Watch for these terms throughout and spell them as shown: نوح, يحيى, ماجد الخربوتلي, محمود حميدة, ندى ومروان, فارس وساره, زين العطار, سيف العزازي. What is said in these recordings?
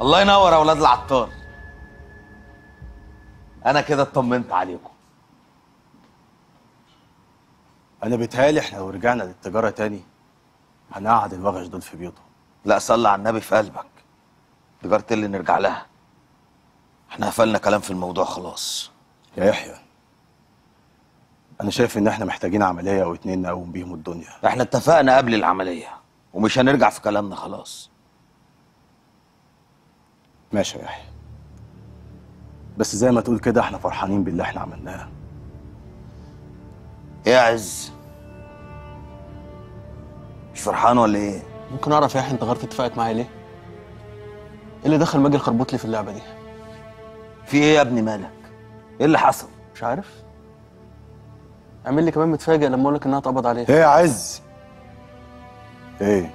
الله ينور يا ولاد العطار. انا كده اطمنت عليكم. انا بيتهيألي احنا لو رجعنا للتجاره تاني هنقعد الوغش دول في بيوتهم. لا صلي على النبي في قلبك. تجاره اللي نرجع لها. احنا قفلنا كلام في الموضوع خلاص. يا يحيى انا شايف ان احنا محتاجين عمليه او اتنين نقوم بيهم الدنيا. احنا اتفقنا قبل العمليه ومش هنرجع في كلامنا خلاص. ماشي يا يحيى، بس زي ما تقول كده احنا فرحانين باللي احنا عملناه. يا عز مش فرحان ولا ايه؟ ممكن اعرف يا يحيى انت غيرت اتفاقك معايا ليه؟ ايه اللي دخل ماجد الخربوتلي في اللعبه دي؟ في ايه يا ابني مالك؟ ايه اللي حصل؟ مش عارف. اعمل لي كمان متفاجئ لما اقول لك انها اتقبض عليها. ايه يا عز؟ ايه؟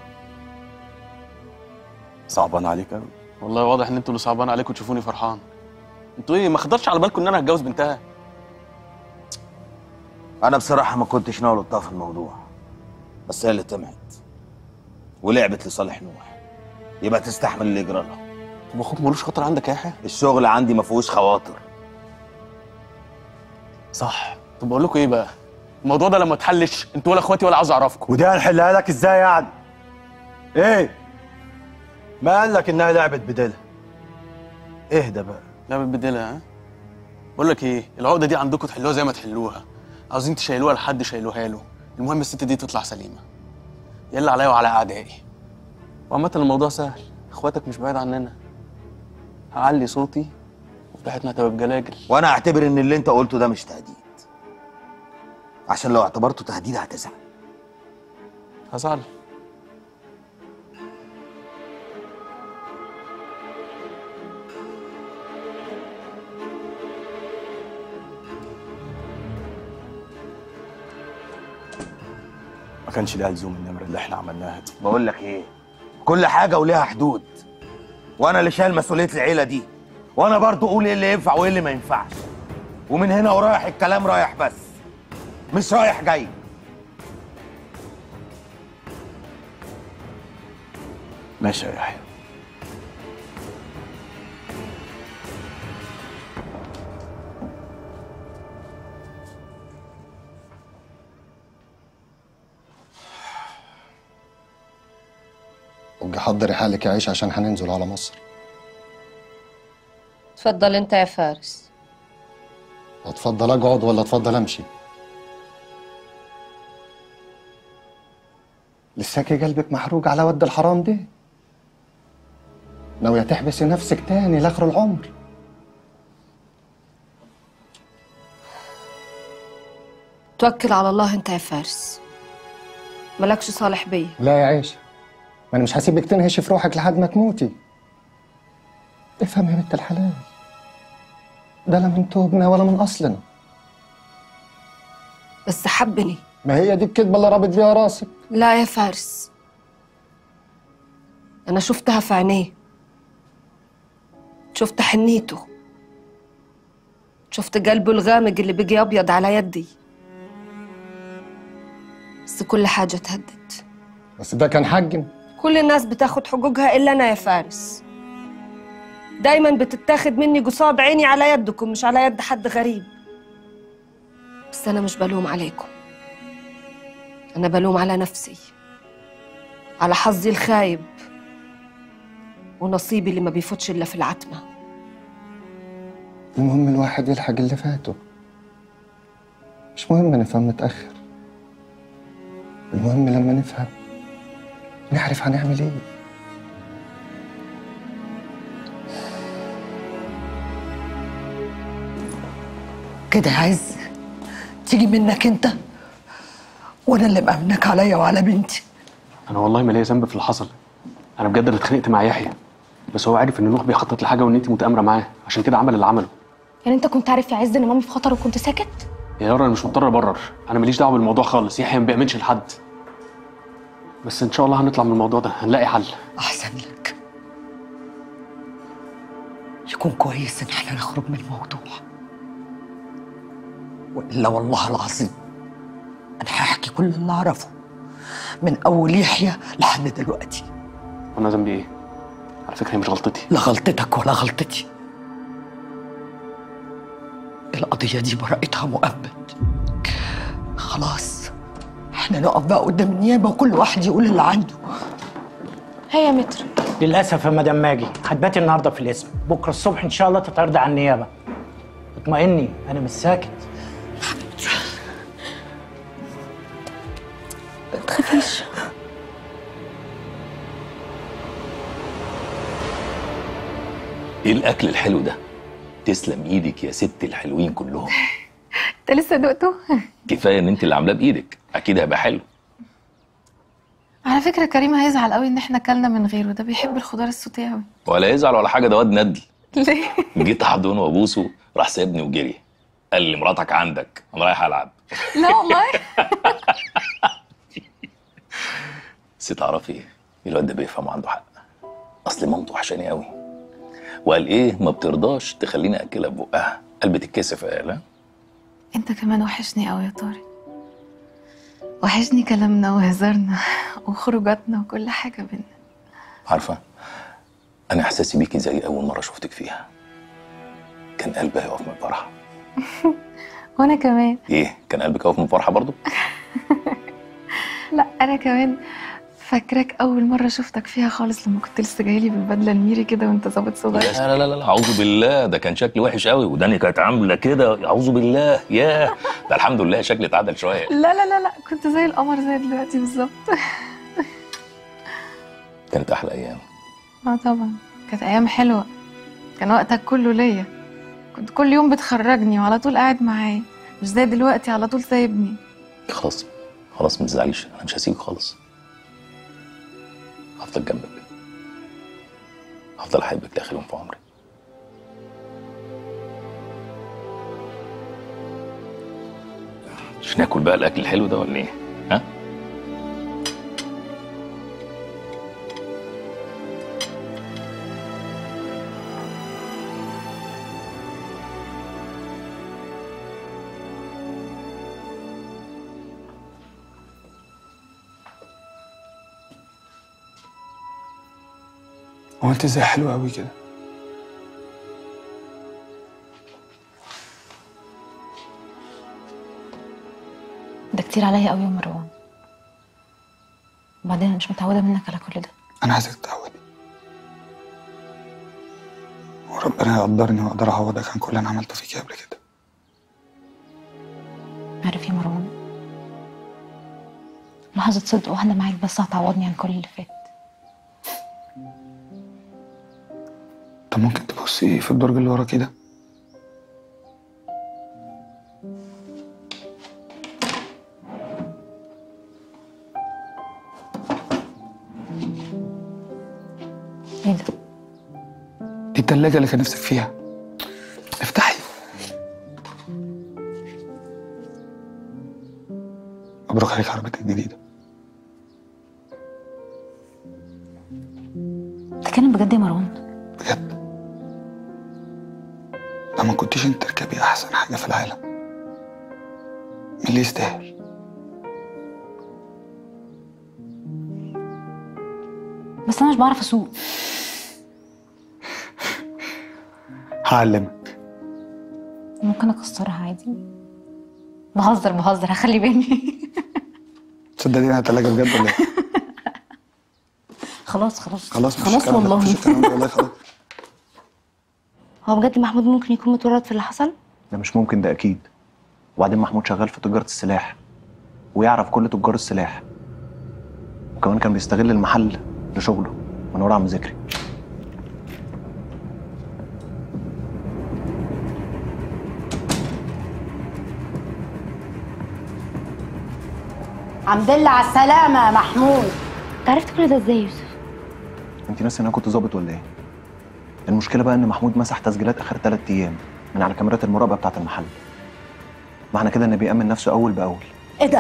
صعبان عليك قوي؟ والله واضح ان انتوا اللي صعبان عليكم تشوفوني فرحان. انتوا ايه ما خدرش على بالكم ان انا هتجوز بنتها؟ انا بصراحه ما كنتش ناوي الطاف في الموضوع، بس هي اللي طمعت ولعبت لصالح نوح، يبقى تستحمل اللي يجرى لها. طب اخوك ملوش خاطر عندك يا يحيى؟ الشغل عندي ما فيهوش خواطر. صح. طب بقول لكم ايه بقى، الموضوع ده لما اتحلش انتوا ولا اخواتي ولا عاوز اعرفكم. ودي هنحلها لك ازاي يعني؟ ايه ما قال لك انها لعبه بديلها؟ اهدى بقى. لعبه بديلها؟ ها بقول لك ايه، العقده دي عندكم تحلوها زي ما تحلوها، عاوزين تشيلوها لحد شيلوها له، المهم الست دي تطلع سليمه. يلا عليا وعلى اعدائي. وعامه الموضوع سهل، اخواتك مش بعيد عننا. هعلي صوتي وفتحتنا هتبقى بجلاجل. وانا اعتبر ان اللي انت قلته ده مش تهديد، عشان لو اعتبرته تهديد هتزعل. هزعل؟ ما كانش ليها لزوم النمره اللي احنا عملناها دي. بقول لك ايه، كل حاجه وليها حدود، وانا اللي شايل مسؤوليه العيله دي، وانا برضو اقول ايه اللي ينفع وايه اللي ما ينفعش، ومن هنا ورايح الكلام رايح بس مش رايح جاي. ماشي يا يحيى. حضري حالك يا عيشه عشان هننزل على مصر. اتفضل انت يا فارس. اتفضل اقعد ولا اتفضل امشي؟ لساكي قلبك محروق على ود الحرام دي؟ ناويه تحبسي نفسك تاني لاخر العمر؟ توكل على الله انت يا فارس، مالكش صالح بيا. لا يا عيشه، ما أنا مش هسيبك تنهشي في روحك لحد ما تموتي. افهم يا بنت الحلال، ده لا من توبنا ولا من أصلنا. بس حبني. ما هي دي الكدبة اللي رابط بيها راسك. لا يا فارس، أنا شفتها في عينيه، شفت حنيته، شفت قلبه الغامج اللي بيجي أبيض على يدي، بس كل حاجة اتهدت. بس ده كان حجم. كل الناس بتاخد حقوقها إلا أنا يا فارس، دايماً بتتاخد مني قصاد عيني على يدكم مش على يد حد غريب. بس أنا مش بلوم عليكم، أنا بلوم على نفسي، على حظي الخايب ونصيبي اللي ما بيفوتش إلا في العتمة. المهم الواحد يلحق اللي فاته، مش مهم نفهم متأخر، المهم لما نفهم نعرف هنعمل ايه. كده يا عز تيجي منك انت، وانا اللي مأمنك عليا وعلى بنتي. انا والله ما ليا ذنب في اللي حصل، انا بجد اللي اتخانقت مع يحيى، بس هو عارف ان نوح بيخطط لحاجه وان انت متآمره معاه، عشان كده عمل اللي عمله. يعني انت كنت عارف يا عز ان مامي في خطر وكنت ساكت؟ يا يارا انا مش مضطر ابرر، انا ماليش دعوه بالموضوع خالص، يحيى ما بيأمنش لحد. بس إن شاء الله هنطلع من الموضوع ده، هنلاقي حل. أحسن لك. يكون كويس إن إحنا نخرج من الموضوع، وإلا والله العظيم أنا هحكي كل اللي أعرفه من أول يحيى لحد دلوقتي. أنا ذنبي إيه؟ على فكرة هي مش غلطتي. لا غلطتك ولا غلطتي. القضية دي براءتها مؤبد. خلاص احنا نقف بقى قدام النيابة وكل واحد يقول اللي عنده. هيا متر. للأسف يا مدام ماجي هتباتي النهاردة في القسم، بكرة الصبح إن شاء الله تتعرض على النيابة. اطمئني أنا مش ساكت. ما تخافيش. إيه الأكل الحلو ده؟ تسلم إيدك يا ست الحلوين كلهم. أنت لسه دقته؟ كفاية إن أنت اللي عاملاه بإيدك، أكيد هيبقى حلو. على فكرة كريم هيزعل قوي إن إحنا كلنا من غيره، ده بيحب الخضار السوتيه قوي. ولا يزعل ولا حاجة، ده واد ندل. ليه؟ جيت أحضنه وأبوسه راح سابني وجري. قال لي مراتك عندك، أنا رايح ألعب. لا والله. بس تعرفي إيه؟ الواد ده بيفهم وعنده حق. أصل مامته وحشاني قوي. وقال إيه؟ ما بترضاش تخليني أكلها ببقها، قلبي تتكسف يا آلاء. أنت كمان وحشني قوي يا طارق. وحشني كلامنا وهزارنا وخروجاتنا وكل حاجة بينا. عارفة أنا إحساسي بيكي زي أول مرة شفتك فيها. كان قلبي هيقف من الفرحة. وأنا كمان. إيه؟ كان قلبك هيقف من الفرحة برضه؟ لا أنا كمان فاكراك أول مرة شفتك فيها خالص لما كنت لسه جايلي بالبدلة الميري كده وأنت ظابط صغير. لا لا لا أعوذ بالله، ده كان شكلي وحش قوي وداني كانت عاملة كده أعوذ بالله. ياه ده الحمد لله شكلي اتعدل شوية. لا لا لا لا كنت زي القمر زي دلوقتي بالظبط. كانت أحلى أيام. اه طبعا كانت أيام حلوة، كان وقتك كله ليا، كنت كل يوم بتخرجني وعلى طول قاعد معايا، مش زي دلوقتي على طول سايبني. خلاص خلاص ما تزعليش، أنا مش هسيبك خالص. هفضل جنبك، هفضل احبك لاخر يوم في عمري. مش ناكل بقى الاكل الحلو ده ولا ايه؟ ها؟ هو انت ازاي حلوه قوي كده؟ ده كتير عليا قوي يا مروان. وبعدين انا مش متعوده منك على كل ده. انا عايزك تتعودي. وربنا يقدرني واقدر اعوضك عن كل اللي انا عملته فيكي قبل كده. عارف يا مروان؟ لحظه صدق واحده معاك بس هتعوضني عن كل اللي فات. طب ممكن تبصي في الدرج اللي ورا كده؟ ايه ده؟ دي التلاجة اللي كان نفسك فيها. افتحي. مبروك عليك عربيتك الجديدة. تتكلم بجد يا مروان؟ بجد؟ لما كنتيش انت تركبي احسن حاجه في العالم، مين اللي يستاهل؟ بس انا مش بعرف اسوق. هعلمك. ممكن اكسرها عادي. بهزر بهزر، هخلي بالي. تصدقي انا هتلاقي بجد ولا ايه؟ خلاص خلاص خلاص خلاص والله والله خلاص. هو بجد محمود ممكن يكون متورط في اللي حصل؟ ده مش ممكن، ده اكيد. وبعدين محمود شغال في تجاره السلاح ويعرف كل تجار السلاح، وكمان كان بيستغل المحل لشغله من ورا عم ذكري. عبد الله على السلامه يا محمود. انت عرفت كل ده ازاي يا يوسف؟ انت ناسي ان انا كنت ظابط ولا ايه؟ المشكلة بقى إن محمود مسح تسجيلات آخر 3 أيام من على كاميرات المراقبة بتاعة المحل. معنى كده إنه بيأمن نفسه أول بأول. إيه ده؟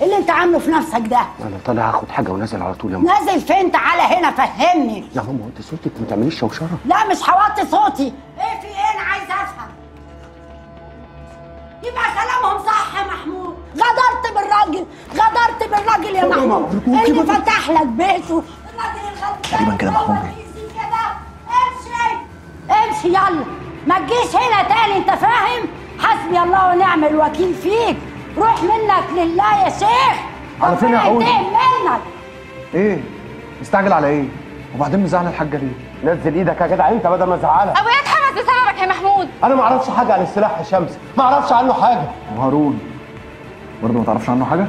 إيه اللي أنت عامله في نفسك ده؟ أنا طالع آخد حاجة ونازل على طول يا ماما. نازل فين؟ تعالى هنا فهمني. يا ماما وطي صوتك ما تعمليش شوشرة. لا مش هوطي صوتي. إيه في إيه؟ أنا عايزة أفهم. يبقى كلامهم صح يا محمود. غدرت بالراجل، غدرت بالراجل يا محمود. اللي فتح لك بيته الراجل الغدار. تقريبا كده محمود يلا ما تجيش هنا تاني، انت فاهم؟ حسبي الله ونعم الوكيل فيك، روح منك لله يا شيخ. ربنا ينتقم منك. ايه؟ مستعجل على ايه؟ وبعدين مزعل الحاجه ليه؟ نزل ايدك يا جدع انت بدل ما ازعلك. ابويا اتحرز بسببك يا محمود. انا ما اعرفش حاجه عن السلاح يا شمس، ما اعرفش عنه حاجه. وهارون برضه ما تعرفش عنه حاجه؟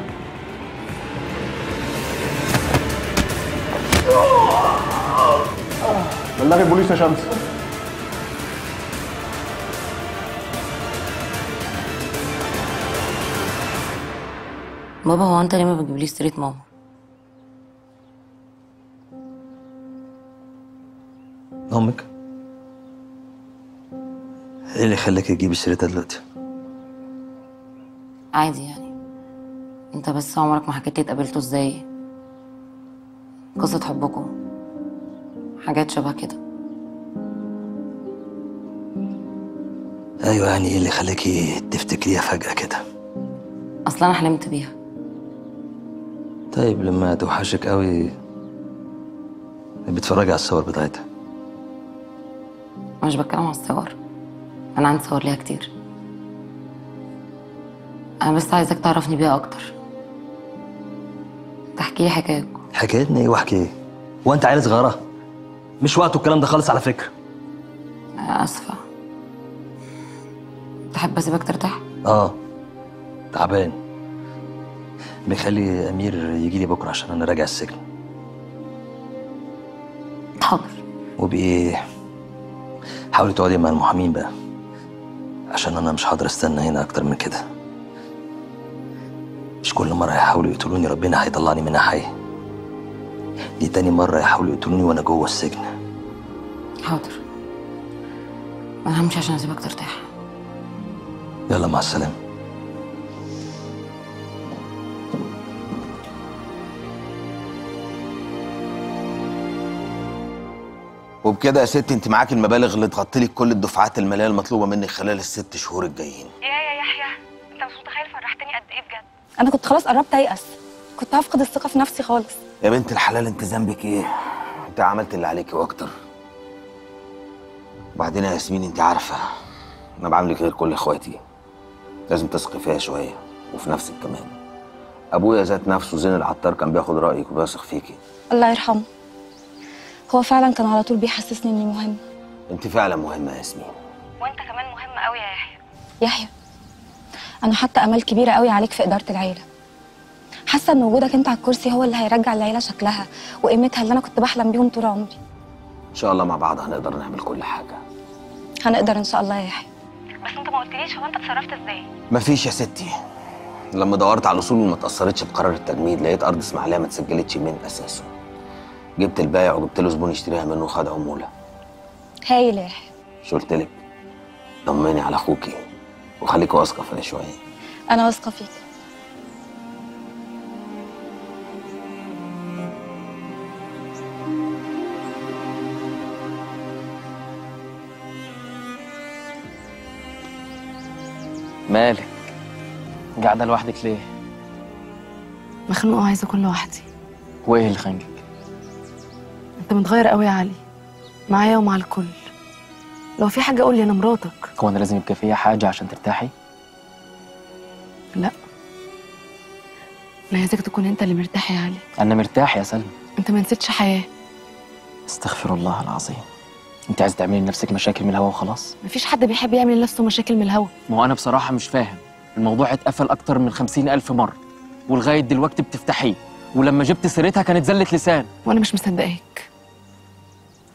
بلغي البوليس يا شمس. بابا هو انت ليه ما بتجيبليش سيرة ماما؟ امك؟ ايه اللي خلاك تجيبي سيرتها دلوقتي؟ عادي يعني، انت بس عمرك ما حكيت لي اتقابلتوا ازاي، قصة حبكم، حاجات شبه كده. ايوه يعني ايه اللي خلاكي تفتكريها فجأة كده؟ اصل انا حلمت بيها. طيب لما توحشك قوي بتفرجي على الصور بتاعتها؟ مش بتكلم على الصور، انا عندي صور ليها كتير، انا بس عايزاك تعرفني بيها اكتر، تحكي لي حكايتك. حكايتني ايه واحكي ايه؟ وانت عيل صغيره مش وقته الكلام ده خالص على فكره. اسفه، تحب اسيبك ترتاح؟ اه تعبان، بيخلي امير يجي لي بكره عشان انا راجع السجن. حاضر. وبايه؟ حاولي تقعدي مع المحامين بقى عشان انا مش هقدر استنى هنا اكتر من كده، مش كل مره يحاولوا يقتلوني ربنا هيطلعني منها حي، دي تاني مره يحاولوا يقتلوني وانا جوه السجن. حاضر، انا همشي عشان اسيبك ترتاح. يلا مع السلامه. وبكده يا ستي انت معاكي المبالغ اللي اتغطي لك كل الدفعات الماليه المطلوبه منك خلال الست شهور الجايين. ايه يا يحيى، انت مش متخيل فرحتني قد ايه بجد. انا كنت خلاص قربت ايأس، كنت هفقد الثقه في نفسي خالص. يا بنت الحلال انت ذنبك ايه؟ انت عملت اللي عليكي واكتر. وبعدين يا ياسمين انت عارفه انا بعاملك غير كل اخواتي، لازم تثقي فيها شويه وفي نفسك كمان. ابويا ذات نفسه زين العطار كان بياخد رايك وبيثق فيكي. الله يرحمه، هو فعلا كان على طول بيحسسني اني مهمه. انت فعلا مهمه يا ياسمين، وانت كمان مهم قوي يا يحيى. يحيى انا حاطه امال كبيره قوي عليك في اداره العيله، حاسه ان وجودك انت على الكرسي هو اللي هيرجع العيله شكلها وقيمتها اللي انا كنت بحلم بيهم طول عمري. ان شاء الله مع بعض هنقدر نعمل كل حاجه. هنقدر ان شاء الله يا يحيى. بس انت ما قلتليش هو انت اتصرفت ازاي؟ مفيش يا ستي، لما دورت على الاصول وما اتاثرتش بقرار التجميد لقيت ارض اسماعيليه ما اتسجلتش من اساسه، جبت البايع وجبت له زبون يشتريها منه وخد عموله. هايل يا يحيى. مش قلت لك طمني على اخوكي وخليكي واثقه فيا شويه. انا واثقه فيك. مالك قاعده لوحدك ليه؟ مخنوقه وعايزه اكون لوحدي. وايه اللي خانقك؟ انت متغير قوي يا علي، معايا ومع الكل. لو في حاجه قول لي، انا مراتك. هو انا لازم يبقى فيها حاجه عشان ترتاحي؟ لا، انا عايزك تكون انت اللي مرتاح يا علي. انا مرتاح يا سلمى. انت ما نسيتش حياه. استغفر الله العظيم، انت عايز تعملي لنفسك مشاكل من الهوا وخلاص؟ مفيش حد بيحب يعمل لنفسه مشاكل من الهوا. ما هو انا بصراحه مش فاهم، الموضوع اتقفل اكتر من 50,000 مره ولغايه دلوقتي بتفتحيه، ولما جبت سيرتها كانت زلة لسان. وانا مش مصدقاك،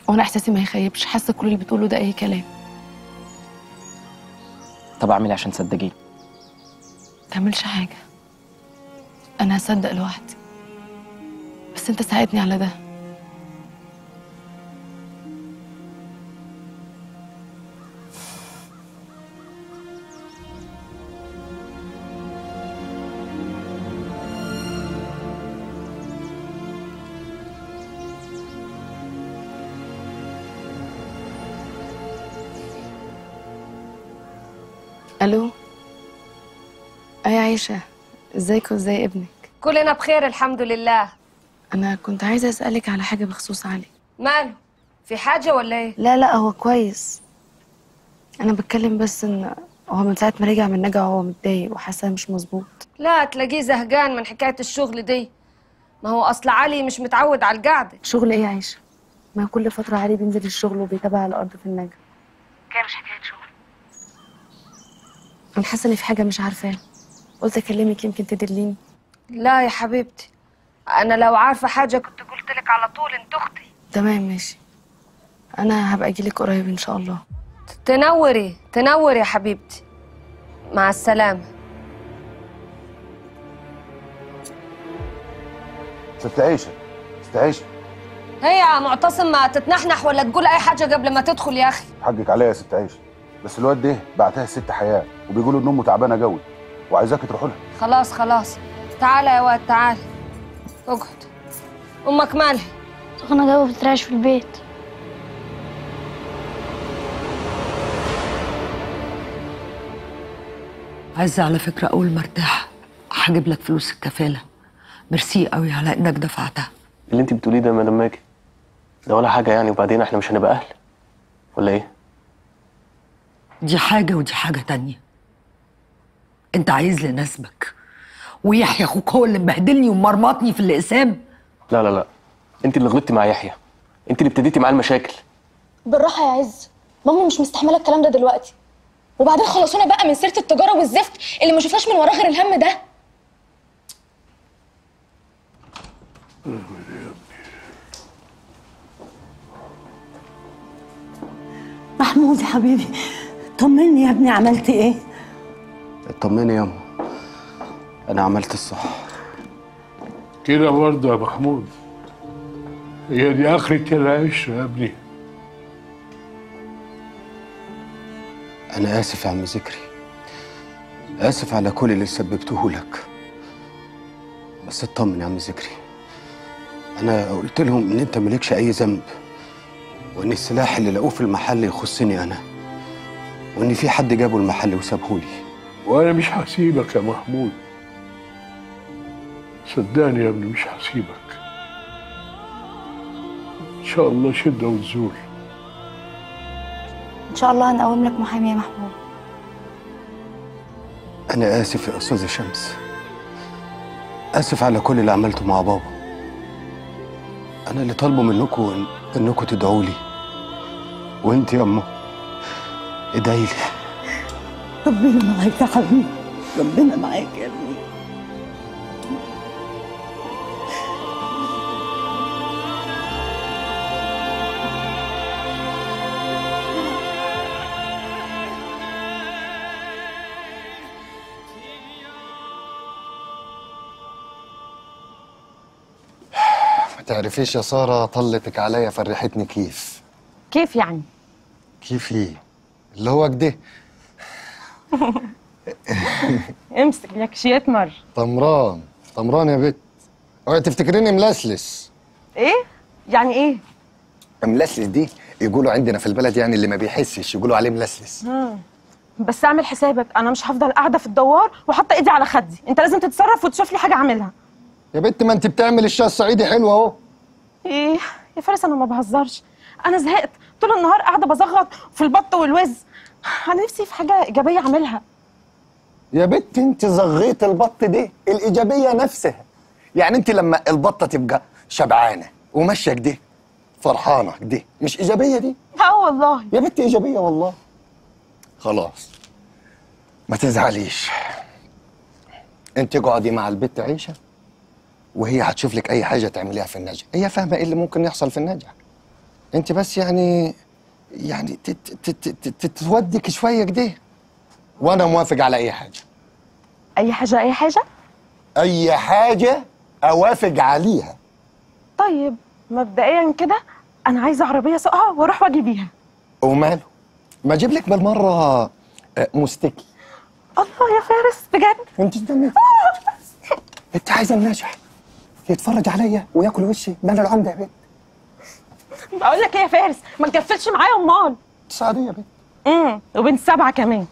وانا احساسي ما يخيبش، حاسه كل اللي بتقوله ده اي كلام. طب اعمل ايه عشان تصدقيني؟ ما تعملش حاجه، انا هصدق لوحدي، بس انت ساعدني على ده. الو. اي عايشه، ازيك وازاي ابنك؟ كلنا بخير الحمد لله. انا كنت عايزه اسالك على حاجه بخصوص علي. ماله، في حاجه ولا ايه؟ لا لا هو كويس، انا بتكلم بس ان هو من ساعه ما رجع من نجا وهو متضايق وحاسه مش مظبوط. لا تلاقيه زهقان من حكايه الشغل دي، ما هو اصل علي مش متعود على القعده. شغل ايه يا عيشه؟ ما كل فتره علي بينزل الشغل وبيتابع الارض في النجا. كان مش حكايه شغل. انا حاسه اني في حاجه مش عارفاها، قلت اكلمك يمكن تدليني. لا يا حبيبتي، انا لو عارفه حاجه كنت قلت لك على طول، انت اختي. تمام ماشي، انا هبقى اجيلك قريب ان شاء الله. تنوري تنوري يا حبيبتي، مع السلامه. ست عيشه ست عيشه، هي يا معتصم ما تتنحنح ولا تقول اي حاجه قبل ما تدخل يا اخي. حقك عليا يا ست عيشه، بس الواد ده بعتها الست حياه وبيقولوا ان امه تعبانه قوي وعايزاك تروح لها. خلاص خلاص، تعالى يا واد تعالى اقعد. امك مالها؟ سخنه قوي، بتترعش في البيت. عايزه على فكره اول ما ارتاح هجيب لك فلوس الكفاله. ميرسي قوي على انك دفعتها. اللي انت بتقوليه ده مدام ماجد ده ولا حاجه يعني، وبعدين احنا مش هنبقى اهل ولا ايه؟ دي حاجه ودي حاجه تانيه. انت عايز لي نسبك، ويحيى اخوك هو اللي مبهدلني ومرمطني في الاقسام. لا لا لا، انت اللي غلطتي مع يحيى، انت اللي ابتديتي معاه المشاكل. بالراحه يا عز، ماما مش مستحمله الكلام ده دلوقتي. وبعدين خلصونا بقى من سيره التجاره والزفت اللي ما شفناش من وراه غير الهم ده. محمود يا حبيبي، طمني يا ابني، عملت ايه؟ طمني يا امه، انا عملت الصح. كده برضه يا محمود، هي دي اخرة العشرة يا ابني. أنا آسف يا عم ذكري، آسف على كل اللي سببته لك، بس اطمن يا عم ذكري، أنا قلت لهم إن أنت مالكش أي ذنب، وإن السلاح اللي لقوه في المحل يخصني أنا، وإن في حد جابه المحل وسابهولي. وأنا مش هسيبك يا محمود، صدقني يا ابني مش هسيبك، إن شاء الله شدة وتزول. إن شاء الله هنقوم لك محامي يا محمود. أنا آسف يا أستاذة شمس، آسف على كل اللي عملته مع بابا. أنا اللي طالبه منكم إنكم تدعوا لي، وأنت يا أمه ادعي لي. ربنا معاك يا حبيبي، ربنا معاك يا ابني. تعرفيش يا ساره طلتك عليا فرحتني. كيف كيف يعني؟ كيف ايه اللي هو كده؟ امسك يا كشيات مر. طمران طمران يا بت، اوعي تفتكريني ملسلس. ايه يعني ايه ملسلس دي؟ يقولوا عندنا في البلد يعني اللي ما بيحسش يقولوا عليه ملسلس. بس اعمل حسابك، انا مش هفضل قاعده في الدوار وحاطه ايدي على خدي، انت لازم تتصرف وتشوف لي حاجه اعملها يا بت. ما انت بتعمل الشاي الصعيدي حلو اهو. ايه يا فارس، انا ما بهزرش، انا زهقت طول النهار قاعده بزغط في البط والوز، انا نفسي في حاجه ايجابيه اعملها. يا بت انت زغيت البط دي الايجابيه نفسها، يعني انت لما البطه تبقى شبعانه وماشيه كده فرحانه كده مش ايجابيه دي؟ اه والله يا بت ايجابيه والله. خلاص ما تزعليش، انت اقعدي مع البت عيشه وهي هتشوف لك اي حاجه تعمليها في النجا، هي فاهمه ايه اللي ممكن يحصل في النجا. انت بس يعني تتودك شويه كده، وانا موافق على اي حاجه. اي حاجه؟ اي حاجه اي حاجه اوافق عليها. طيب مبدئيا كده انا عايزه عربيه ساقعه واروح واجي بيها. وماله ما اجيب لك بالمره مستكي. الله يا فارس بجد انت استنيت. انت عايزه النجح يتفرج عليا وياكل وشي؟ ده انا العمده يا بنت. بقول لك ايه يا فارس، ما تقفلش معايا. امال سعاديه يا بنت. وبنت سبعه كمان.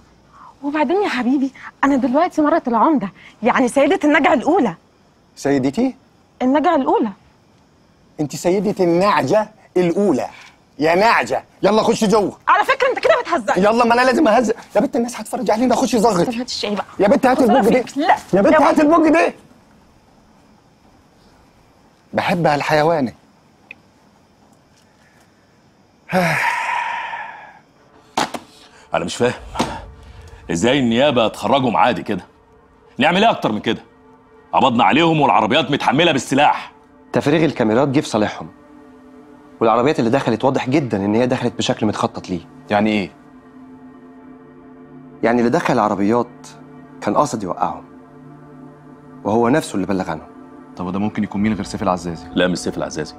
وبعدين يا حبيبي انا دلوقتي مرة العمده، يعني سيده النجعه الاولى. سيدتي؟ النجعه الاولى. انت سيده النعجه الاولى يا نعجه. يلا خش جوه. على فكره انت كده ما تهزقني. يلا ما انا لازم اهزق يا بنت، الناس هتتفرج علينا. اخش زغط. طب هات الشاي بقى يا بنت، هات البوج دي. لا يا بنت هات البوج دي. بحبها الحيوانه. انا مش فاهم ازاي النيابه تخرجهم عادي كده. نعمل ايه اكتر من كده؟ قبضنا عليهم والعربيات متحمله بالسلاح. تفريغ الكاميرات جه في صالحهم، والعربيات اللي دخلت واضح جدا ان هي دخلت بشكل متخطط ليه. يعني ايه؟ يعني اللي دخل العربيات كان قاصد يوقعهم، وهو نفسه اللي بلغ عنهم. طب وده ممكن يكون مين غير سيف العزازي؟ لا مش سيف العزازي.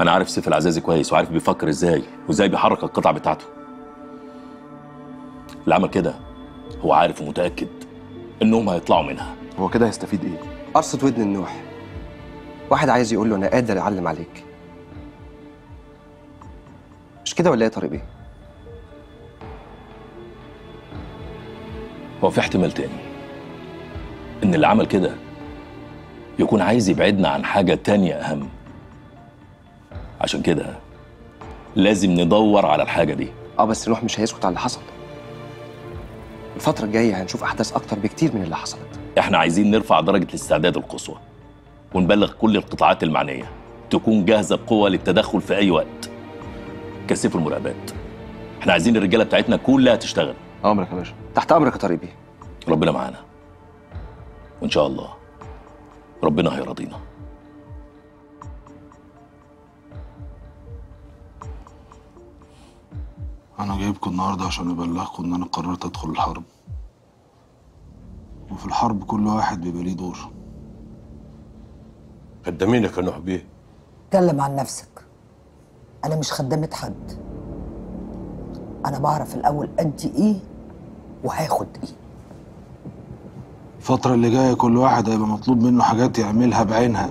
انا عارف سيف العزازي كويس، وعارف بيفكر ازاي وازاي بيحرك القطع بتاعته. اللي عمل كده هو عارف ومتاكد انهم هيطلعوا منها. هو كده هيستفيد ايه؟ قرصة ودن النوح. واحد عايز يقول له انا قادر اعلم عليك. مش كده ولا ايه يا طارق بيه؟ هو في احتمال تاني ان اللي عمل كده يكون عايز يبعدنا عن حاجة تانية أهم. عشان كده لازم ندور على الحاجة دي. بس نوح مش هيسكت على اللي حصل. الفترة الجاية هنشوف أحداث أكتر بكتير من اللي حصلت. إحنا عايزين نرفع درجة الاستعداد القصوى، ونبلغ كل القطاعات المعنية تكون جاهزة بقوة للتدخل في أي وقت. كثفوا المراقبات. إحنا عايزين الرجالة بتاعتنا كلها تشتغل. أمرك يا باشا. تحت أمرك يا طارق بيه. ربنا معانا. وإن شاء الله ربنا هيرضينا. أنا جايبكم النهارده عشان أبلغكم إن أنا قررت أدخل الحرب. وفي الحرب كل واحد بيبقى ليه دور. خدامينك يا نوح بيه. اتكلم عن نفسك. أنا مش خدامة حد. أنا بعرف الأول أدي إيه وهاخد إيه. الفترة اللي جاية كل واحد هيبقى مطلوب منه حاجات يعملها بعينها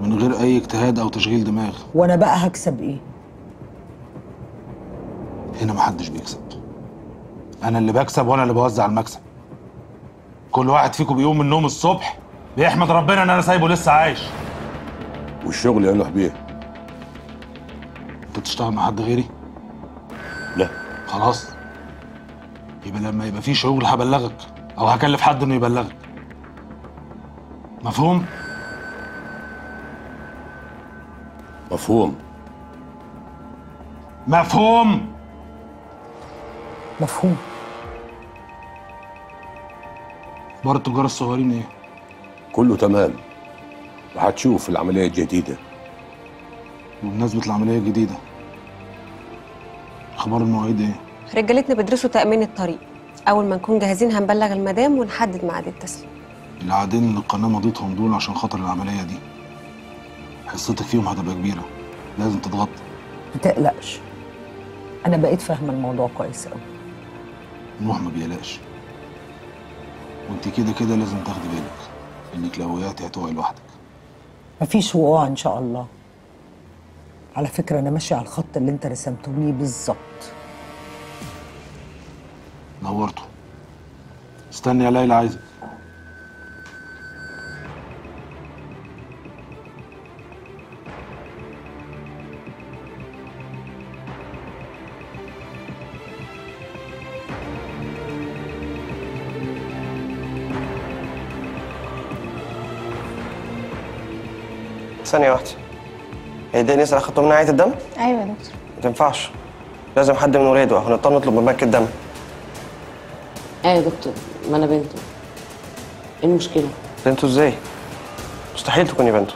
من غير أي اجتهاد أو تشغيل دماغ. وأنا بقى هكسب إيه؟ هنا محدش بيكسب. أنا اللي بكسب وأنا اللي بوزع المكسب. كل واحد فيكم بيقوم من النوم الصبح بيحمد ربنا إن أنا سايبه لسه عايش. والشغل يا نوح بيه؟ أنت بتشتغل مع حد غيري؟ لا. خلاص يبقى لما يبقى في شغل هبلغك، أو هكلف حد إنه يبلغك. مفهوم؟ مفهوم. مفهوم؟ مفهوم. أخبار التجار الصغيرين إيه؟ كله تمام، وهتشوف العملية الجديدة. وبمناسبة العملية الجديدة، أخبار المواعيد إيه؟ رجالتنا بيدرسوا تأمين الطريق. أول ما نكون جاهزين هنبلغ المدام ونحدد ميعاد التسليم. اللي عادين للقناة مضيتهم دول عشان خاطر العملية دي. حصتك فيهم هتبقى كبيرة، لازم تتغطى. ما تقلقش، أنا بقيت فاهمة الموضوع كويس أوي. نوح ما بيقلقش، وأنت كده كده لازم تاخدي بالك إنك لو وقعتي هتقعي لوحدك. مفيش وقوع إن شاء الله. على فكرة أنا ماشية على الخط اللي أنت رسمته لي بالظبط. نورته. استني يا ليلى، عايزك. ثانية واحدة، هي دي الناس اللي أخدتوا منها عينة الدم؟ أيوة يا دكتور. ما تنفعش، لازم حد من ولاده، هنضطر نطلب من بنك الدم. ايه يا دكتور، ما انا بنته. ايه المشكله؟ بنته ازاي؟ مستحيل تكوني بنته.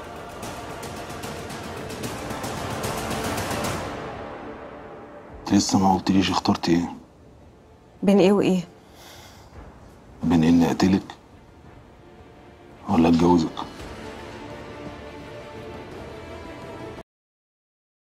انت لسه ما قلتليش اخترت ايه؟ بين ايه وايه؟ بين اني اقتلك ولا اتجوزك.